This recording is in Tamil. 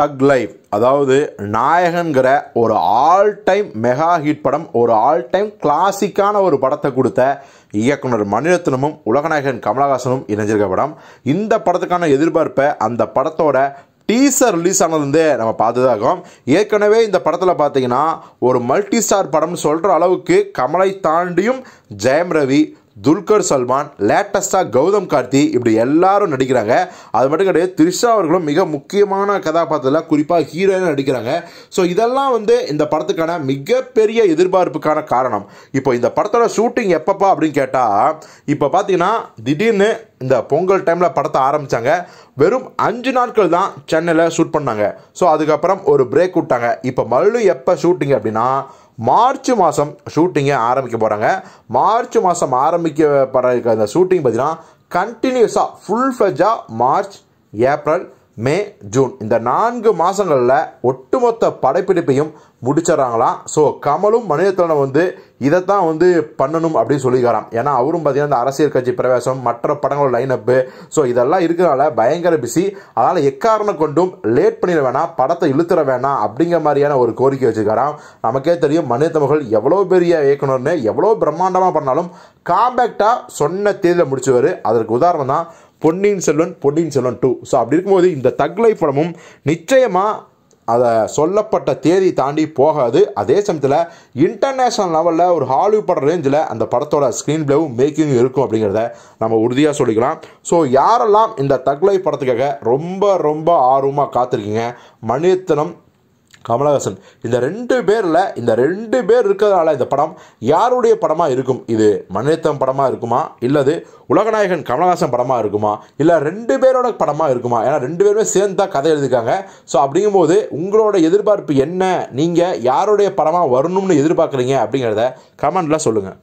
தக் லைஃப் அதாவது நாயகன்கிற ஒரு ஆல் டைம் மெகா ஹிட் படம், ஒரு ஆல் டைம் கிளாசிக்கான ஒரு படத்தை கொடுத்த இயக்குனர் மணிரத்னமும் உலகநாயகன் கமலஹாசனும் இணைஞ்சிருக்க படம். இந்த படத்துக்கான எதிர்பார்ப்பை அந்த படத்தோட டீசர் ரிலீஸ் ஆனதுலேருந்தே நம்ம பார்த்துதாகும். ஏற்கனவே இந்த படத்தில் பார்த்தீங்கன்னா ஒரு மல்டி ஸ்டார் படம்னு சொல்கிற அளவுக்கு கமலை தாண்டியும் ஜெயம் ரவி, துல்கர் சல்மான், லேட்டஸ்ட்டாக கௌதம் கார்த்தி இப்படி எல்லாரும் நடிக்கிறாங்க. அது மட்டும் கிடையாது, த்ரிஷா அவர்களும் மிக முக்கியமான கதாபாத்திரத்தில் குறிப்பாக ஹீரோயினாக நடிக்கிறாங்க. ஸோ இதெல்லாம் இந்த படத்துக்கான மிகப்பெரிய எதிர்பார்ப்புக்கான காரணம். இப்போ இந்த படத்தோட ஷூட்டிங் எப்பப்பா அப்படின்னு கேட்டால், இப்போ பார்த்தீங்கன்னா திடீர்னு இந்த பொங்கல் டைமில் படத்தை ஆரம்பித்தாங்க. வெறும் 5 நாட்கள் தான் சென்னையில் ஷூட் பண்ணாங்க. ஸோ அதுக்கப்புறம் ஒரு பிரேக் விட்டாங்க. இப்போ மறுபடியும் எப்போ ஷூட்டிங் அப்படின்னா மார்ச் மாதம் ஷூட்டிங்கை ஆரம்பிக்க போகிறாங்க. மார்ச் மாதம் ஆரம்பிக்கப்படுற இந்த ஷூட்டிங் பார்த்தீங்கன்னா கண்டினியூஸாக ஃபுல் ஃபெஜாக மார்ச், ஏப்ரல், மே, ஜூன் இந்த 4 மாதங்களில் ஒட்டுமொத்த படப்பிடிப்பையும் முடிச்சிடறாங்களாம். ஸோ கமலும் மணிரத்னம் இதைத்தான் பண்ணணும் அப்படின்னு சொல்லிக்கிறான். ஏன்னா அவரும் பார்த்தீங்கன்னா இந்த அரசியல் கட்சி பிரவேசம், மற்ற படங்களோட லைனப்பு, ஸோ இதெல்லாம் இருக்கிறனால பயங்கர பிஸி. அதனால் எக்காரணம் கொண்டும் லேட் பண்ணிட வேணாம், படத்தை இழுத்துட வேணாம் அப்படிங்கிற மாதிரியான ஒரு கோரிக்கை வச்சுக்கிறான். நமக்கே தெரியும் மணிரத்னம்கள் எவ்வளோ பெரிய இயக்குனர்னு, எவ்வளோ பிரம்மாண்டமாக பண்ணாலும் காம்பேக்டாக சொன்ன தேதியில் முடிச்சுவார். அதற்கு உதாரணம் தான் பொன்னியின் செல்வன், பொன்னியின் செல்வன் 2. ஸோ அப்படி இருக்கும்போது இந்த தக் லைஃப் படமும் நிச்சயமாக அதை சொல்லப்பட்ட தேதி தாண்டி போகாது. அதே சமயத்தில் இன்டர்நேஷ்னல் லெவலில் ஒரு ஹாலிவுட் பட ரேஞ்சில் அந்த படத்தோட ஸ்க்ரீன் பிளேவும் மேக்கிங்கும் இருக்கும் அப்படிங்கிறத நம்ம உறுதியாக சொல்லிக்கலாம். ஸோ யாரெல்லாம் இந்த தக் லைஃப் படத்துக்காக ரொம்ப ரொம்ப ஆர்வமாக காத்திருக்கீங்க, மணிரத்னம், கமலஹாசன் இந்த 2 பேரில் இந்த 2 பேர் இருக்கிறதுனால இந்த படம் யாருடைய படமாக இருக்கும்? இது மணிரத்னம் படமாக இருக்குமா, இல்லது உலகநாயகன் கமலஹாசன் படமாக இருக்குமா, இல்லை 2 பேரோட படமாக இருக்குமா? ஏன்னா 2 பேருமே சேர்ந்து தான் கதை எழுதியிருக்காங்க. ஸோ அப்படிங்கும்போது உங்களோட எதிர்பார்ப்பு என்ன, நீங்கள் யாருடைய படமாக வரணும்னு எதிர்பார்க்குறீங்க அப்படிங்கிறத கமெண்டில் சொல்லுங்கள்.